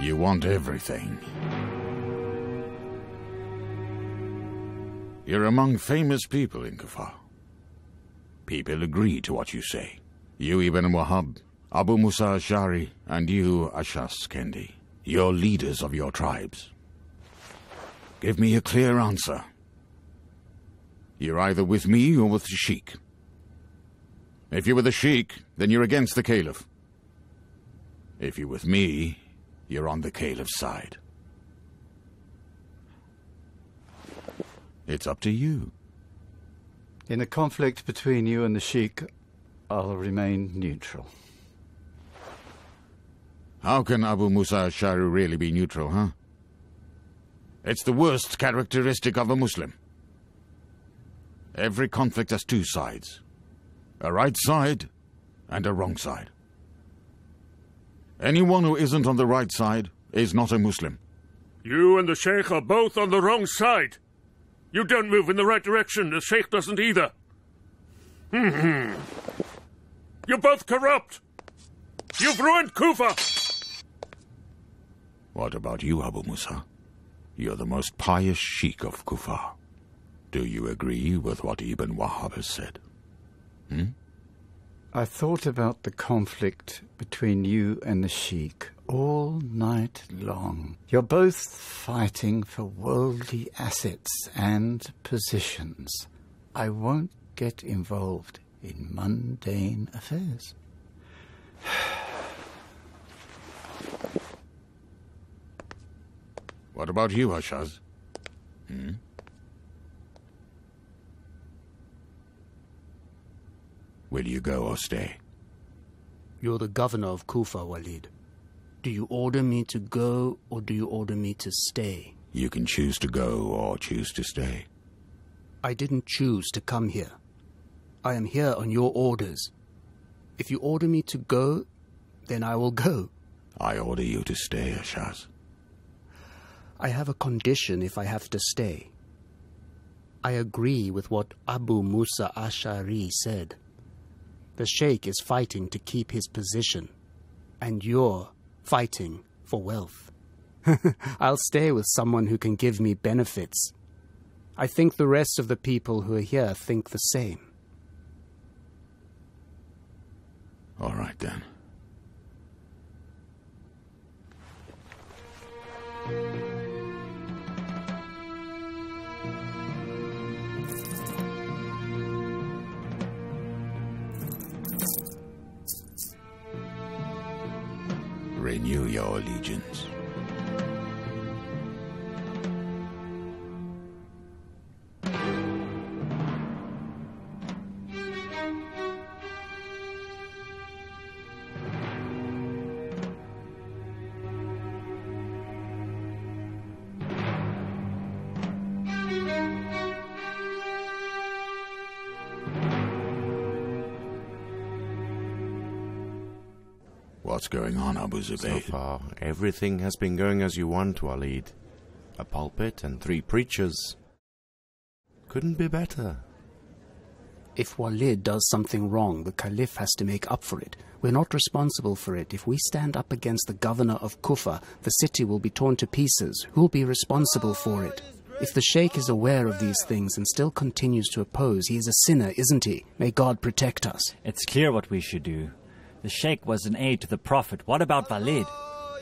You want everything. You're among famous people in Kufa. People agree to what you say. You, Ibn Wahhab, Abu Musa al-Ash'ari, and you, Ash'ath Kindi. You're leaders of your tribes. Give me a clear answer. You're either with me or with the sheikh. If you're with the sheikh, then you're against the caliph. If you're with me, you're on the caliph's side. It's up to you. In a conflict between you and the sheikh, I'll remain neutral. How can Abu Musa al-Ash'ari really be neutral, huh? It's the worst characteristic of a Muslim. Every conflict has two sides. A right side and a wrong side. Anyone who isn't on the right side is not a Muslim. You and the sheikh are both on the wrong side. You don't move in the right direction, the sheikh doesn't either. You're both corrupt. You've ruined Kufa. What about you, Abu Musa? You're the most pious sheikh of Kufa. Do you agree with what Ibn Wahhab has said? I thought about the conflict between you and the sheikh all night long. You're both fighting for worldly assets and positions. I won't get involved in mundane affairs. What about you, Ash'az? Will you go or stay? You're the governor of Kufa, Walid. Do you order me to go or do you order me to stay? You can choose to go or choose to stay. I didn't choose to come here. I am here on your orders. If you order me to go, then I will go. I order you to stay, Ash'az. I have a condition if I have to stay. I agree with what Abu Musa al-Ash'ari said. The sheikh is fighting to keep his position, and you're fighting for wealth. I'll stay with someone who can give me benefits. I think the rest of the people who are here think the same. All right, then. Renew your allegiance. What's going on, Abu Zubayr? So far, everything has been going as you want, Walid. A pulpit and 3 preachers. Couldn't be better. If Walid does something wrong, the Caliph has to make up for it. We're not responsible for it. If we stand up against the governor of Kufa, the city will be torn to pieces. Who'll be responsible for it? If the sheikh is aware of these things and still continues to oppose, he is a sinner, isn't he? May God protect us. It's clear what we should do. The sheikh was an aide to the Prophet. What about Walid?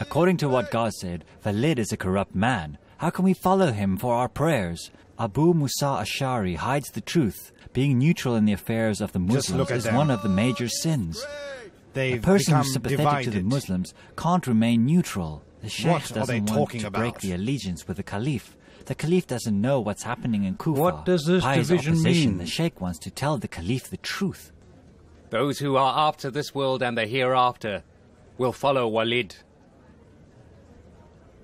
According to what God said, Walid is a corrupt man. How can we follow him for our prayers? Abu Musa al-Ash'ari hides the truth. Being neutral in the affairs of the Muslims is one of the major sins. A person who's sympathetic to the Muslims can't remain neutral. The sheikh doesn't want to break the allegiance with the Caliph. The Caliph doesn't know what's happening in Kufa. What does this division mean? The sheikh wants to tell the Caliph the truth. Those who are after this world and the hereafter will follow Walid.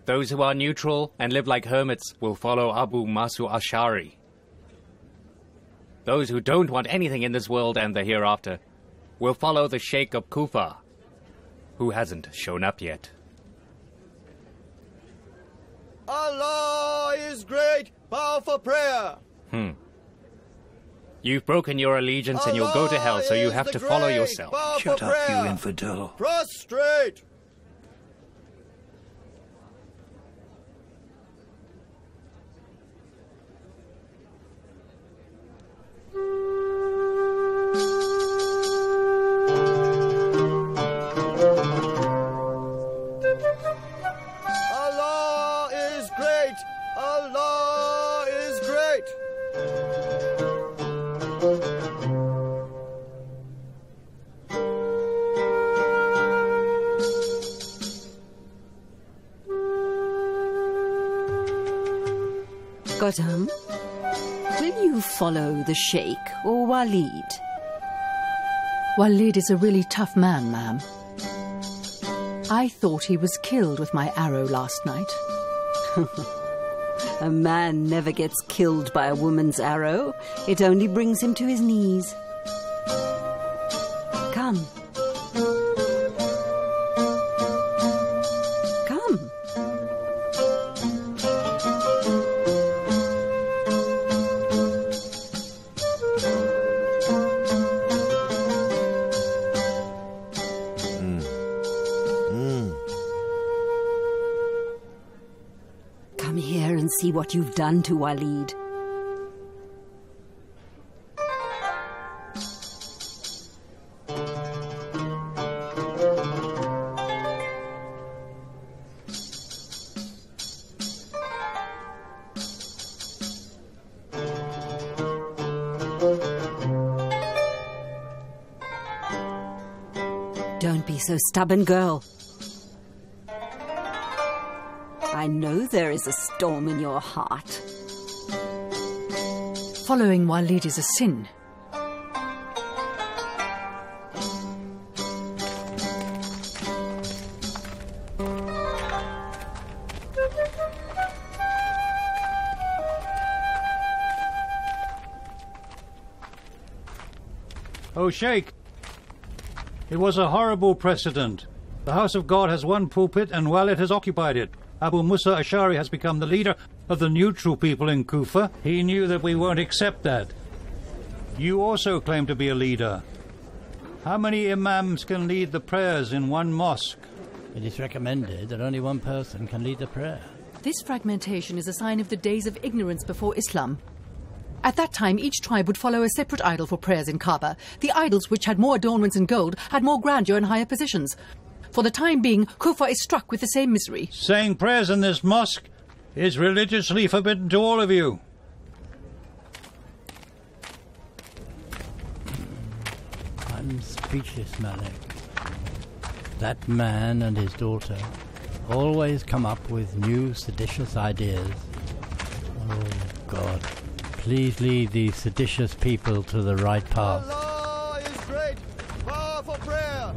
Those who are neutral and live like hermits will follow Abu Musa al-Ash'ari. Those who don't want anything in this world and the hereafter will follow the Sheikh of Kufa, who hasn't shown up yet. Allah is great, powerful prayer. You've broken your allegiance and you'll go to hell, so you have to follow yourself. Shut up, you infidel. Prostrate! Godam, will you follow the Sheikh or Walid? Walid is a really tough man, ma'am. I thought he was killed with my arrow last night. A man never gets killed by a woman's arrow. It only brings him to his knees. Come. Come. Come here and see what you've done to Walid. Don't be so stubborn, girl. I know there is a storm in your heart. Following Walid is a sin. Oh, Sheikh. It was a horrible precedent. The House of God has one pulpit and Walid has occupied it. Abu Musa al-Ash'ari has become the leader of the neutral people in Kufa. He knew that we won't accept that. You also claim to be a leader. How many imams can lead the prayers in one mosque? It is recommended that only one person can lead the prayer. This fragmentation is a sign of the days of ignorance before Islam. At that time, each tribe would follow a separate idol for prayers in Kaaba. The idols, which had more adornments and gold, had more grandeur and higher positions. For the time being, Kufa is struck with the same misery. Saying prayers in this mosque is religiously forbidden to all of you. I'm speechless, Malik. That man and his daughter always come up with new seditious ideas. Oh, God. Please lead these seditious people to the right path. Allah is great. Far for prayer.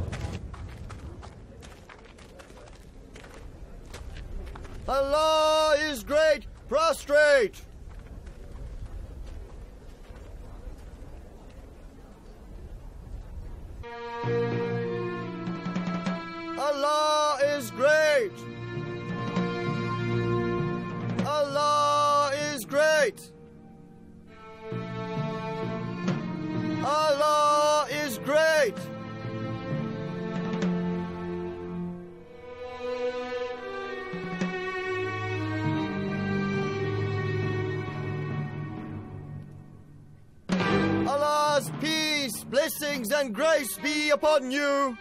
Allah is great. Prostrate. Allah is great. Allah is great. Allah is great! Allah's peace, blessings and grace be upon you!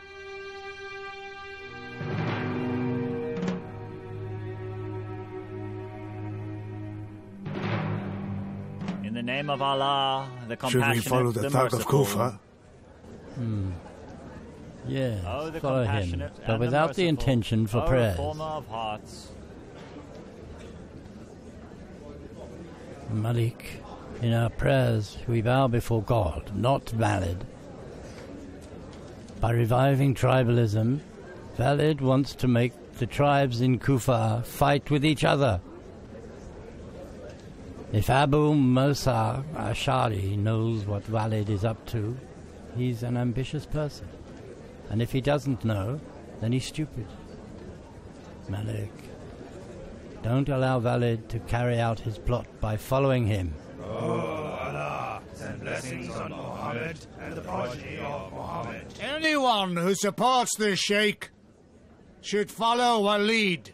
In the name of Allah, the compassionate, should we follow the thug of Kufa? Yes, oh, follow him, but without the intention for prayers. Malik, in our prayers we bow before God, not Walid. By reviving tribalism, Walid wants to make the tribes in Kufa fight with each other. If Abu Musa al-Ash'ari knows what Walid is up to, he's an ambitious person. And if he doesn't know, then he's stupid. Malik, don't allow Walid to carry out his plot by following him. Oh Allah, send blessings on Muhammad and the progeny of Muhammad. Anyone who supports the Sheikh should follow Walid.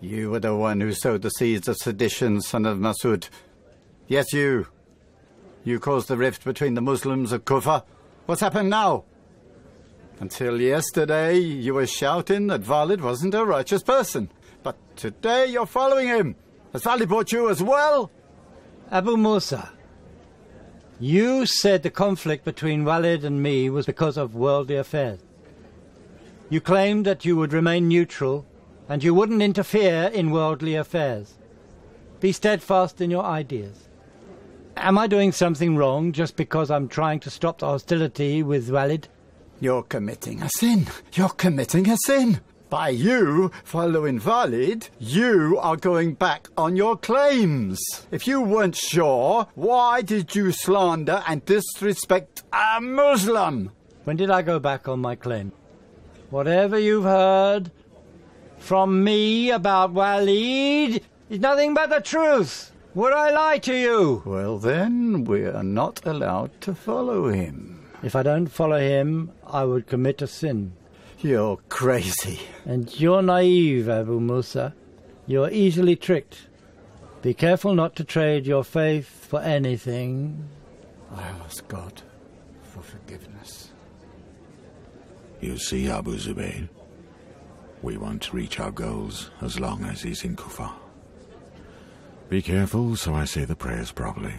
You were the one who sowed the seeds of sedition, son of Masud. Yes, you. You caused the rift between the Muslims of Kufa. What's happened now? Until yesterday, you were shouting that Walid wasn't a righteous person. But today, you're following him. Has Walid brought you as well? Abu Musa, You said the conflict between Walid and me was because of worldly affairs. You claimed that you would remain neutral and you wouldn't interfere in worldly affairs. Be steadfast in your ideas. Am I doing something wrong just because I'm trying to stop the hostility with Walid? You're committing a sin. You're committing a sin. By you following Walid, you are going back on your claims. If you weren't sure, why did you slander and disrespect a Muslim? When did I go back on my claim? Whatever you've heard from me about Walid is nothing but the truth. Would I lie to you? Well then, we are not allowed to follow him. If I don't follow him, I would commit a sin. You're crazy. And you're naive, Abu Musa. You're easily tricked. Be careful not to trade your faith for anything. I ask God for forgiveness. You see, Abu Zubayr, we won't reach our goals as long as he's in Kufa. Be careful so I say the prayers properly.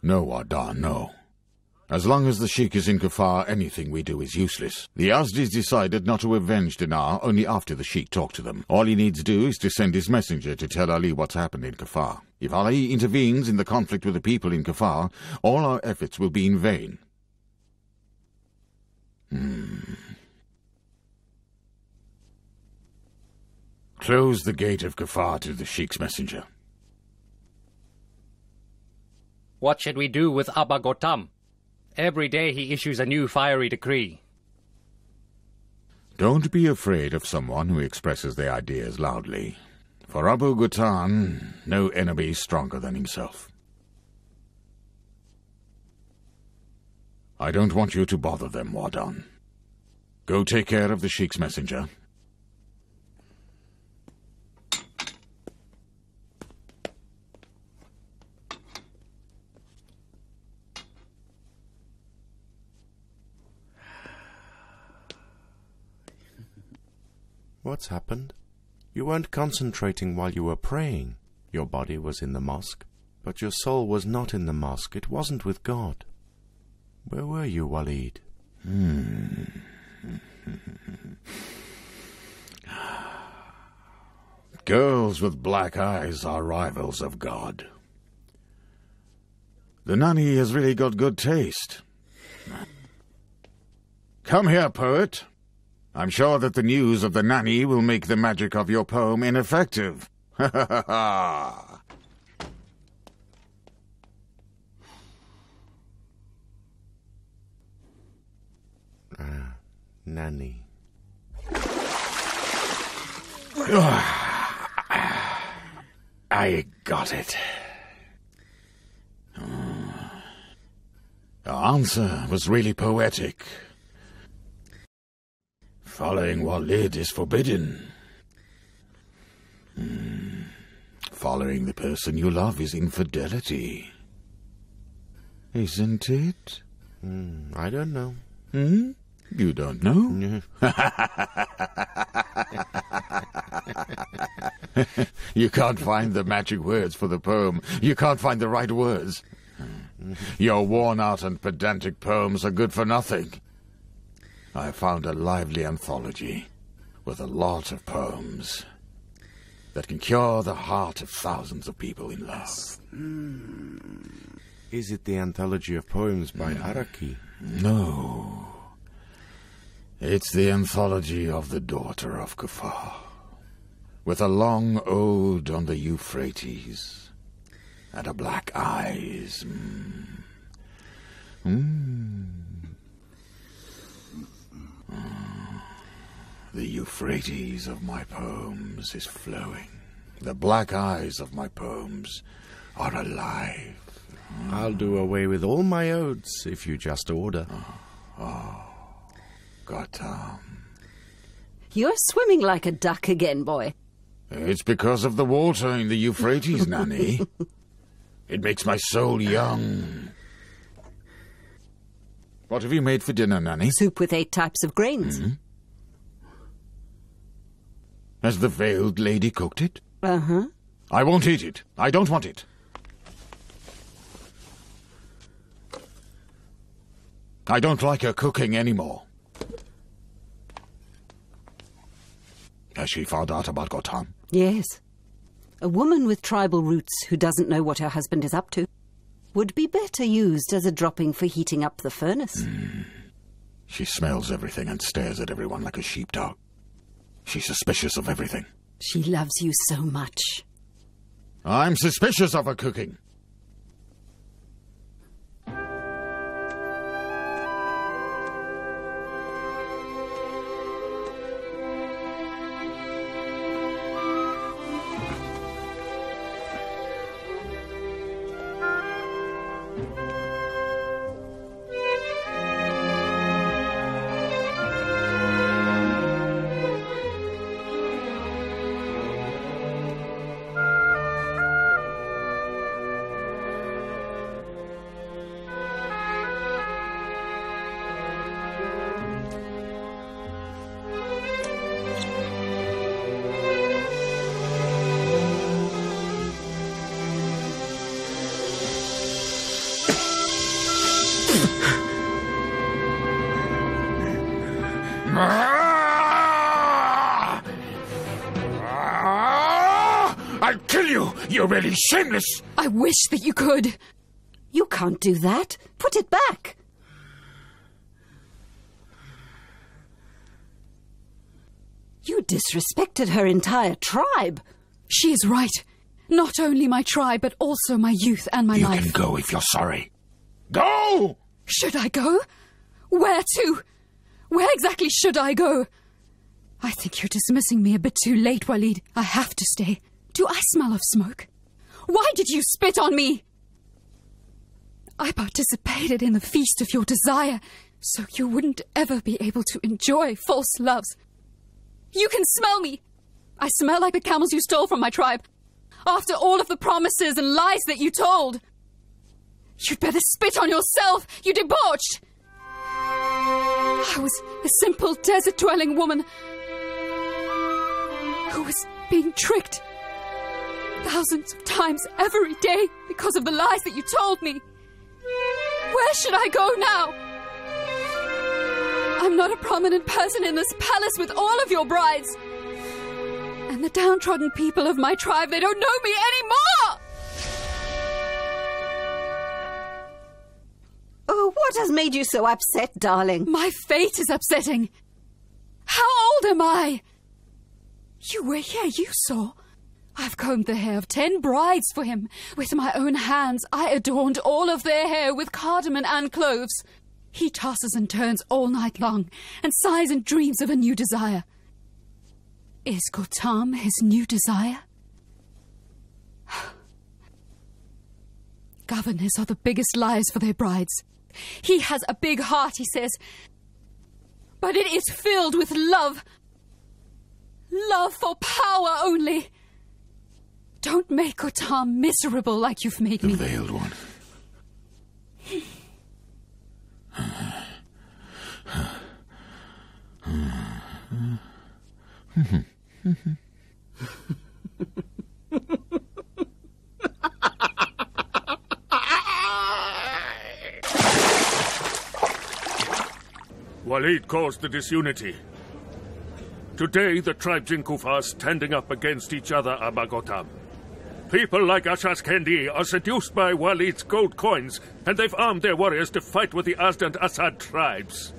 No, Adar, no. As long as the Sheikh is in Kufa, anything we do is useless. The Azdis decided not to avenge Dinar only after the Sheikh talked to them. All he needs do is to send his messenger to tell Ali what's happened in Kufa. If Ali intervenes in the conflict with the people in Kufa, all our efforts will be in vain. Close the gate of Kufa to the Sheikh's messenger. What should we do with Abba Ghotam? Every day he issues a new fiery decree. Don't be afraid of someone who expresses their ideas loudly. For Abu Ghotam, no enemy is stronger than himself. I don't want you to bother them, Wardan. Go take care of the Sheikh's messenger. What's happened? You weren't concentrating while you were praying. Your body was in the mosque, but your soul was not in the mosque. It wasn't with God. Where were you, Walid? Girls with black eyes are rivals of God. The nanny has really got good taste. Come here, poet. I'm sure that the news of the nanny will make the magic of your poem ineffective. Ha ha ha ha! Ah, nanny. I got it. Your answer was really poetic. Following Walid is forbidden. Following the person you love is infidelity. Isn't it? I don't know. You don't know? No. You can't find the magic words for the poem. You can't find the right words. Your worn-out and pedantic poems are good for nothing. I found a lively anthology with a lot of poems that can cure the heart of thousands of people in love. Is it the anthology of poems by Araki? No. It's the anthology of the daughter of Kufa, with a long ode on the Euphrates and a black eyes. The Euphrates of my poems is flowing. The black eyes of my poems are alive. I'll do away with all my oaths if you just order. You're swimming like a duck again, boy. It's because of the water in the Euphrates, Nanny. It makes my soul young. What have you made for dinner, Nanny? Soup with 8 types of grains. Has the veiled lady cooked it? I won't eat it. I don't want it. I don't like her cooking anymore. Has she found out about Gotan? Yes. A woman with tribal roots who doesn't know what her husband is up to would be better used as a dropping for heating up the furnace. She smells everything and stares at everyone like a sheepdog. She's suspicious of everything. She loves you so much. I'm suspicious of her cooking. I'll kill you! You're really shameless! I wish that you could! You can't do that! Put it back! You disrespected her entire tribe! She is right. Not only my tribe, but also my youth and my life. You can go if you're sorry. Go! Should I go? Where to? Where exactly should I go? I think you're dismissing me a bit too late, Walid. I have to stay. Do I smell of smoke? Why did you spit on me? I participated in the feast of your desire, so you wouldn't ever be able to enjoy false loves. You can smell me. I smell like the camels you stole from my tribe, after all of the promises and lies that you told. You'd better spit on yourself, you debauched! I was a simple desert-dwelling woman who was being tricked thousands of times every day because of the lies that you told me. Where should I go now? I'm not a prominent person in this palace with all of your brides. And the downtrodden people of my tribe, they don't know me anymore! Oh, what has made you so upset, darling? My fate is upsetting. How old am I? You were here, you saw. I've combed the hair of 10 brides for him. With my own hands, I adorned all of their hair with cardamom and cloves. He tosses and turns all night long and sighs and dreams of a new desire. Is Gotam his new desire? Governors are the biggest liars for their brides. He has a big heart, he says, but it is filled with love. Love for power only. Don't make Gotam miserable like you've made me. The veiled one. Walid caused the disunity. Today, the tribes in Kufa are standing up against each other about Gotam. People like Ash'ath Kindi are seduced by Walid's gold coins, and they've armed their warriors to fight with the Azd and Assad tribes.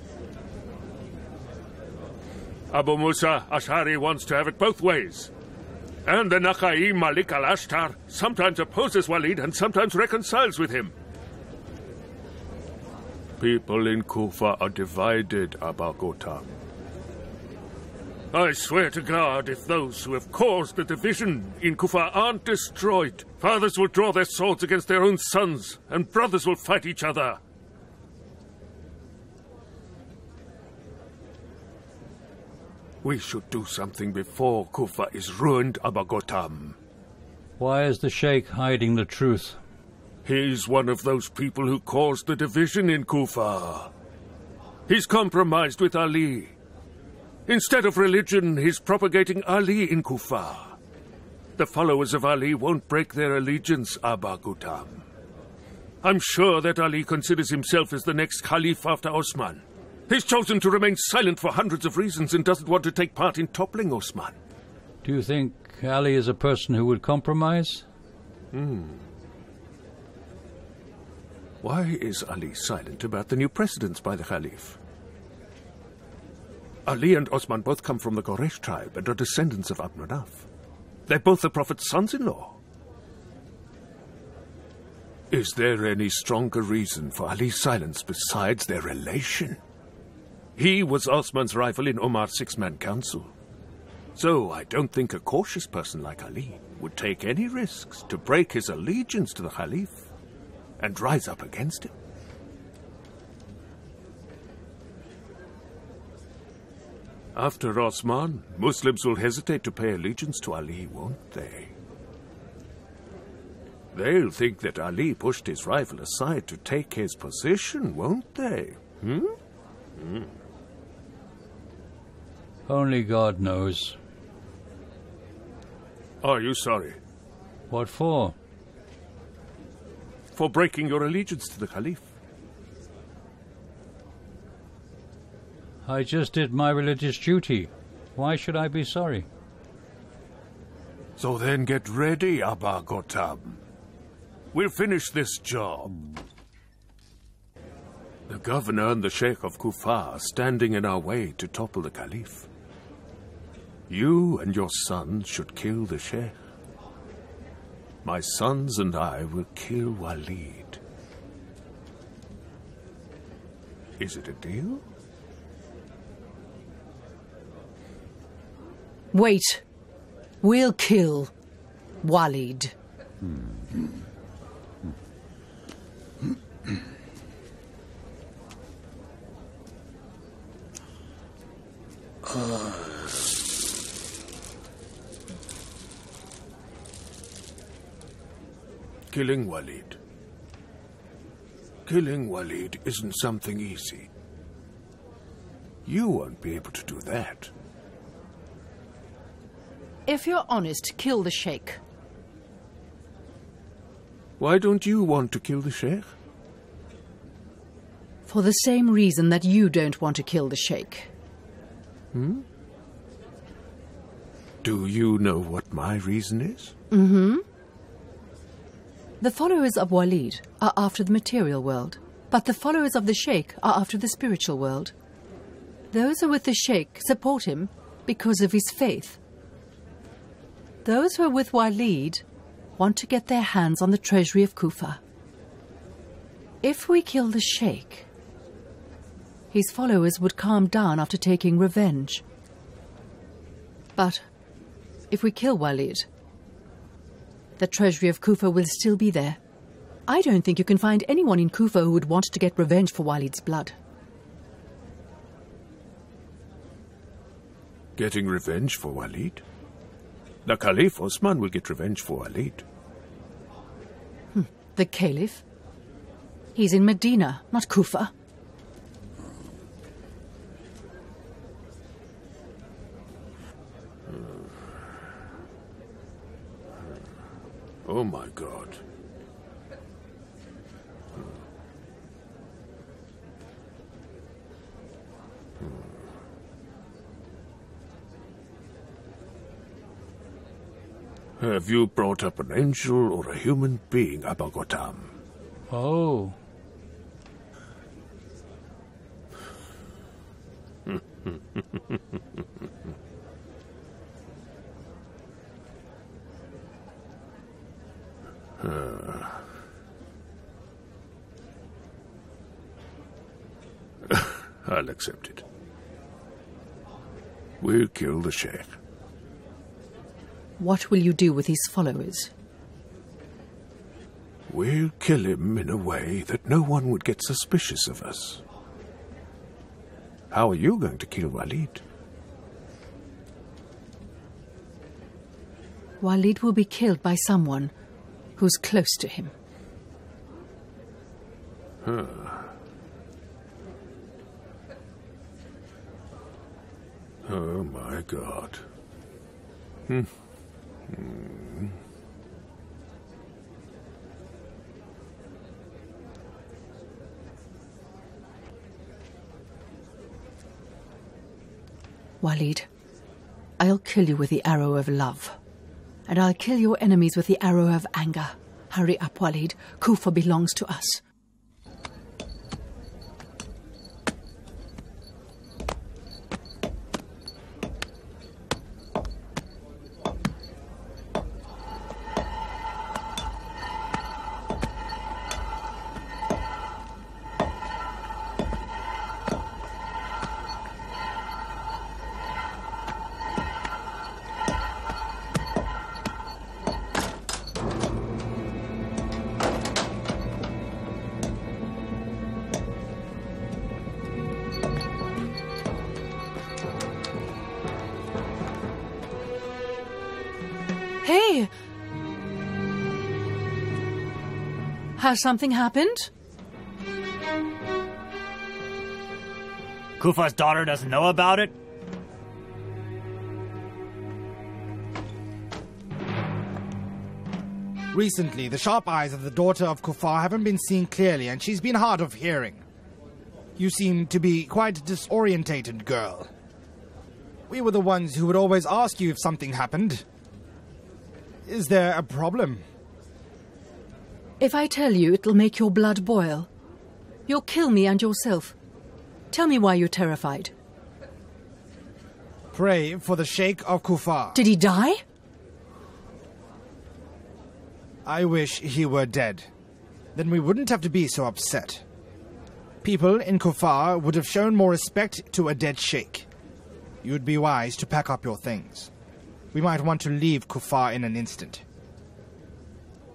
Abu Musa al-Ash'ari wants to have it both ways. And the Nakhai Malik al-Ashtar sometimes opposes Walid and sometimes reconciles with him. People in Kufa are divided about Gotam. I swear to God, if those who have caused the division in Kufa aren't destroyed, fathers will draw their swords against their own sons, and brothers will fight each other. We should do something before Kufa is ruined, Abba Gotham. Why is the Sheikh hiding the truth? He's one of those people who caused the division in Kufa. He's compromised with Ali. Instead of religion, he's propagating Ali in Kufa. The followers of Ali won't break their allegiance, Abba Gotham. I'm sure that Ali considers himself as the next Caliph after Osman. He's chosen to remain silent for hundreds of reasons and doesn't want to take part in toppling Osman. Do you think Ali is a person who would compromise? Why is Ali silent about the new precedents by the Caliph? Ali and Osman both come from the Quraysh tribe and are descendants of Abdul Manaf. They're both the Prophet's sons-in-law. Is there any stronger reason for Ali's silence besides their relation? He was Osman's rival in Umar's six-man council. So I don't think a cautious person like Ali would take any risks to break his allegiance to the Caliph and rise up against him. After Osman, Muslims will hesitate to pay allegiance to Ali, won't they? They'll think that Ali pushed his rival aside to take his position, won't they? Only God knows. Are you sorry? What for? For breaking your allegiance to the Caliph. I just did my religious duty. Why should I be sorry? So then get ready, Abba Gotham. We'll finish this job. The governor and the Sheikh of Kufa are standing in our way to topple the Caliph. You and your sons should kill the Sheikh. My sons and I will kill Walid. Is it a deal? Wait. We'll kill Walid. Killing Walid isn't something easy. You won't be able to do that. If you're honest, kill the Sheikh. Why don't you want to kill the Sheikh? For the same reason that you don't want to kill the Sheikh. Do you know what my reason is? The followers of Walid are after the material world, but the followers of the Sheikh are after the spiritual world. Those who are with the Sheikh support him because of his faith. Those who are with Walid want to get their hands on the treasury of Kufa. If we kill the Sheikh, his followers would calm down after taking revenge. But if we kill Walid, the treasury of Kufa will still be there. I don't think you can find anyone in Kufa who would want to get revenge for Walid's blood. Getting revenge for Walid? The Caliph Osman will get revenge for Walid. The Caliph? He's in Medina, not Kufa. Oh my God. Have you brought up an angel or a human being, Abba Gotham? Oh. I'll accept it. We'll kill the sheikh. What will you do with his followers? We'll kill him in a way that no one would get suspicious of us. How are you going to kill Walid? Walid will be killed by someone who's close to him. Huh. Oh my God. Hmm. Hmm. Walid, I'll kill you with the arrow of love, and I'll kill your enemies with the arrow of anger. Hurry up, Walid. Kufa belongs to us. Has something happened? Kufa's daughter doesn't know about it? Recently, the sharp eyes of the daughter of Kufa haven't been seen clearly, and she's been hard of hearing. You seem to be quite a disorientated girl. We were the ones who would always ask you if something happened. Is there a problem? If I tell you, it'll make your blood boil. You'll kill me and yourself. Tell me why you're terrified. Pray for the Sheikh of Kufa. Did he die? I wish he were dead. Then we wouldn't have to be so upset. People in Kufa would have shown more respect to a dead sheikh. You'd be wise to pack up your things. We might want to leave Kufa in an instant.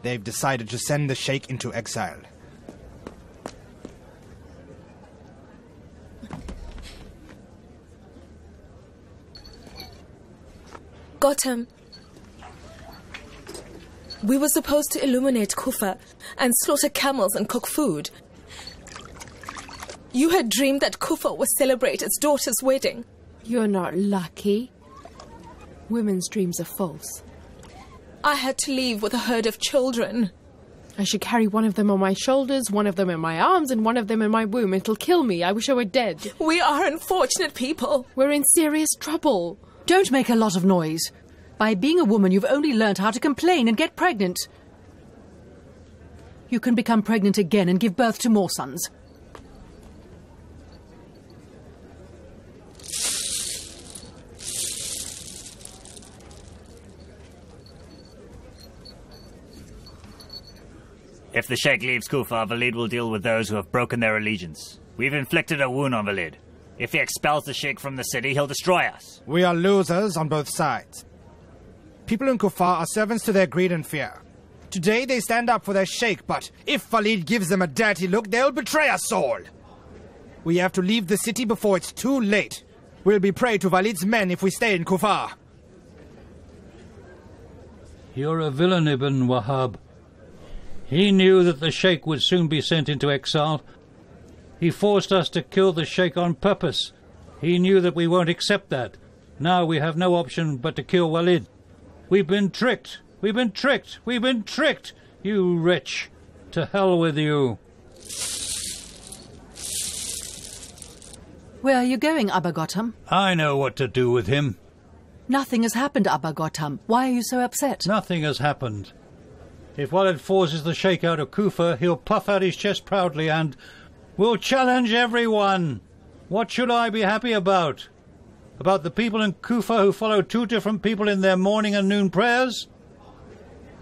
They've decided to send the sheikh into exile. Got him. We were supposed to illuminate Kufa and slaughter camels and cook food. You had dreamed that Kufa would celebrate its daughter's wedding. You're not lucky. Women's dreams are false. I had to leave with a herd of children. I should carry one of them on my shoulders, one of them in my arms, and one of them in my womb. It'll kill me. I wish I were dead. We are unfortunate people. We're in serious trouble. Don't make a lot of noise. By being a woman, you've only learned how to complain and get pregnant. You can become pregnant again and give birth to more sons. If the sheikh leaves Kufa, Walid will deal with those who have broken their allegiance. We've inflicted a wound on Walid. If he expels the sheikh from the city, he'll destroy us. We are losers on both sides. People in Kufa are servants to their greed and fear. Today they stand up for their sheikh, but if Walid gives them a dirty look, they'll betray us all. We have to leave the city before it's too late. We'll be prey to Walid's men if we stay in Kufa. You're a villain, Ibn Wahhab. He knew that the sheikh would soon be sent into exile. He forced us to kill the sheikh on purpose. He knew that we won't accept that. Now we have no option but to kill Walid. We've been tricked. We've been tricked. We've been tricked. You wretch. To hell with you. Where are you going, Abba Gotham? I know what to do with him. Nothing has happened, Abba Gotham. Why are you so upset? Nothing has happened. If Walid forces the sheikh out of Kufa, he'll puff out his chest proudly and will challenge everyone. What should I be happy about? About the people in Kufa who follow two different people in their morning and noon prayers?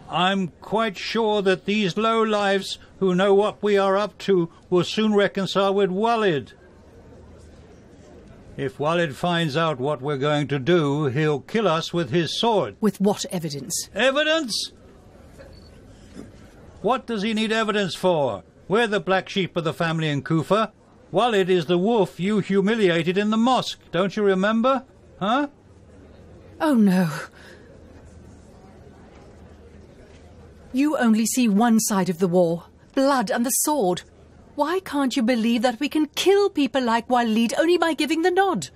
I'm quite sure that these low lives who know what we are up to will soon reconcile with Walid. If Walid finds out what we're going to do, he'll kill us with his sword. With what evidence? Evidence? What does he need evidence for? We're the black sheep of the family in Kufa. Walid is the wolf you humiliated in the mosque. Don't you remember? Huh? Oh, no. You only see one side of the war. Blood and the sword. Why can't you believe that we can kill people like Walid only by giving the nod?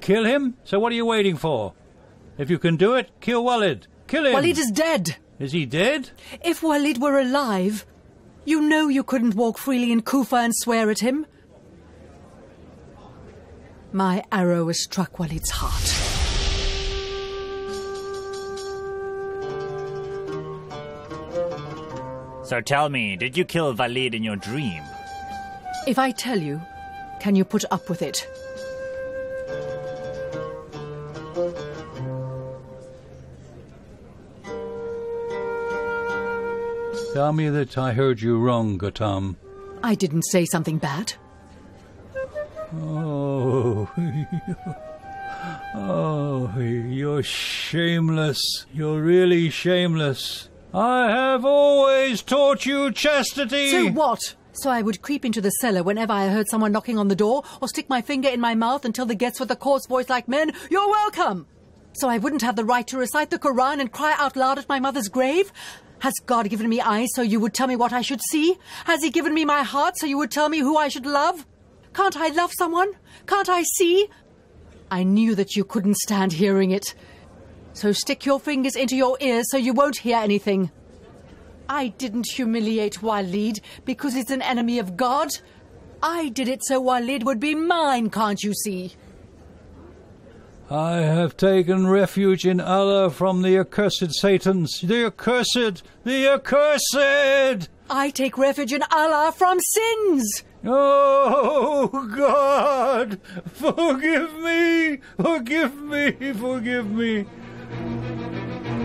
Kill him? So what are you waiting for? If you can do it, kill Walid. Kill him! Walid is dead. Is he dead? If Walid were alive, you know you couldn't walk freely in Kufa and swear at him. My arrow has struck Walid's heart. So tell me, did you kill Walid in your dream? If I tell you, can you put up with it? Tell me that I heard you wrong, Gautam. I didn't say something bad. Oh, oh, you're shameless. You're really shameless. I have always taught you chastity! So what? So I would creep into the cellar whenever I heard someone knocking on the door, or stick my finger in my mouth until the gets with a coarse voice like men, "You're welcome!" So I wouldn't have the right to recite the Quran and cry out loud at my mother's grave? Has God given me eyes so you would tell me what I should see? Has he given me my heart so you would tell me who I should love? Can't I love someone? Can't I see? I knew that you couldn't stand hearing it. So stick your fingers into your ears so you won't hear anything. I didn't humiliate Walid because he's an enemy of God. I did it so Walid would be mine, can't you see? I have taken refuge in Allah from the accursed Satans. The accursed! The accursed! I take refuge in Allah from sins! Oh, God! Forgive me! Forgive me! Forgive me!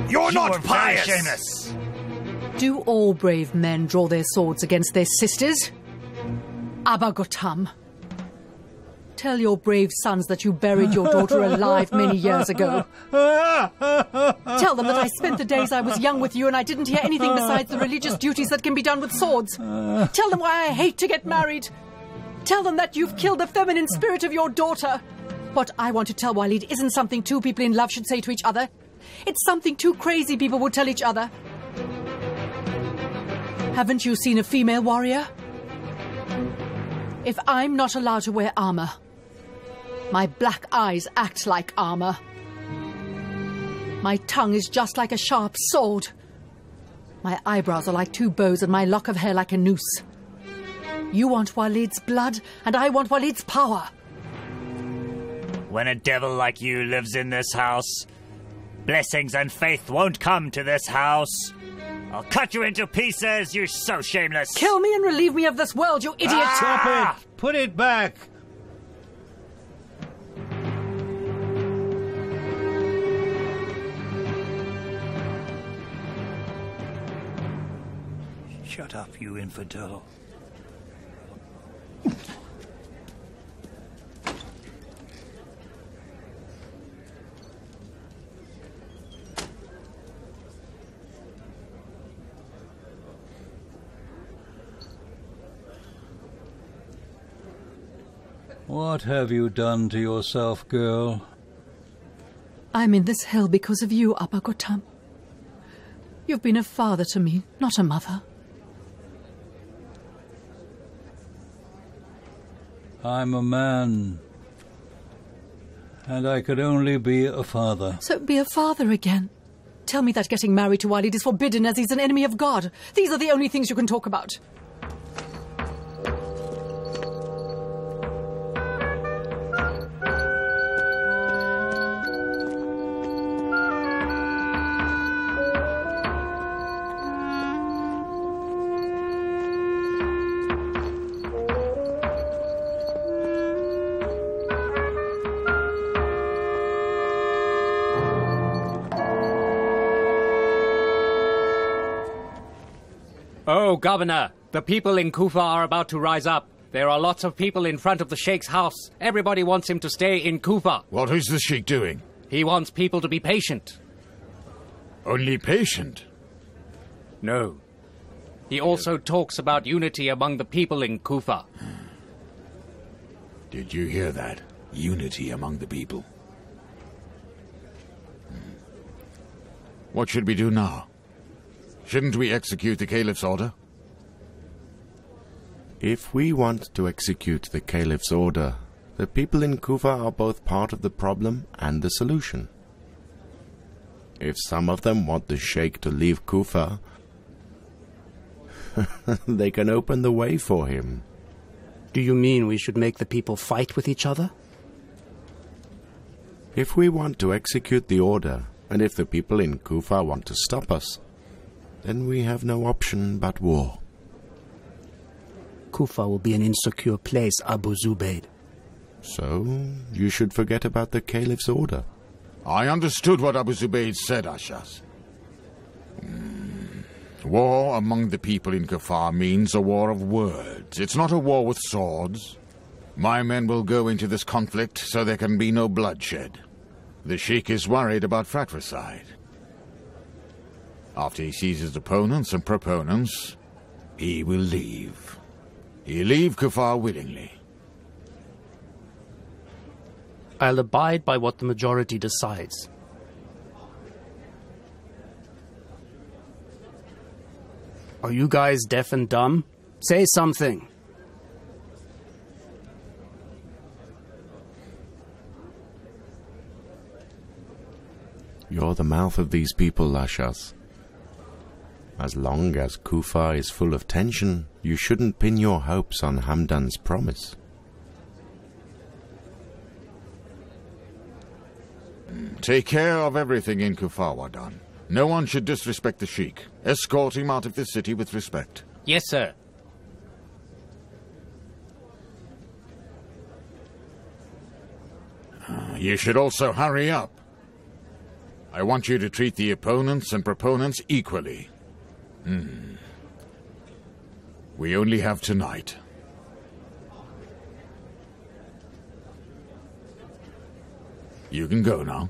You're not pious! Do all brave men draw their swords against their sisters? Abba Gautam, tell your brave sons that you buried your daughter alive many years ago. Tell them that I spent the days I was young with you and I didn't hear anything besides the religious duties that can be done with swords. Tell them why I hate to get married. Tell them that you've killed the feminine spirit of your daughter. What I want to tell Walid isn't something two people in love should say to each other. It's something two crazy people would tell each other. Haven't you seen a female warrior? If I'm not allowed to wear armor, my black eyes act like armor. My tongue is just like a sharp sword. My eyebrows are like two bows and my lock of hair like a noose. You want Walid's blood and I want Walid's power. When a devil like you lives in this house, blessings and faith won't come to this house. I'll cut you into pieces, you're so shameless. Kill me and relieve me of this world, you idiot. Stop it. Put it back. Shut up, you infidel. What have you done to yourself, girl? I'm in this hell because of you, Abba Gautam. You've been a father to me, not a mother. I'm a man. And I could only be a father. So be a father again. Tell me that getting married to Walid is forbidden as he's an enemy of God. These are the only things you can talk about. Governor, the people in Kufa are about to rise up. There are lots of people in front of the Sheikh's house. Everybody wants him to stay in Kufa. What is the Sheikh doing? He wants people to be patient. Only patient? No. He also talks about unity among the people in Kufa. Did you hear that? Unity among the people. What should we do now? Shouldn't we execute the Caliph's order? If we want to execute the Caliph's order, the people in Kufa are both part of the problem and the solution. If some of them want the Sheikh to leave Kufa, they can open the way for him. Do you mean we should make the people fight with each other? If we want to execute the order, and if the people in Kufa want to stop us, then we have no option but war. Kufa will be an insecure place, Abu Zubayd. So, you should forget about the Caliph's order. I understood what Abu Zubayd said, Ash'ath. War among the people in Kufa means a war of words. It's not a war with swords. My men will go into this conflict so there can be no bloodshed. The Sheikh is worried about fratricide. After he sees his opponents and proponents, he will leave. He'll leave Kufa willingly. I'll abide by what the majority decides. Are you guys deaf and dumb? Say something. You're the mouth of these people, Ash'ath. As long as Kufa is full of tension, you shouldn't pin your hopes on Hamdan's promise. Take care of everything in Kufa, Wadan. No one should disrespect the Sheikh. Escort him out of the city with respect. Yes, sir. You should also hurry up. I want you to treat the opponents and proponents equally. We only have tonight. You can go now.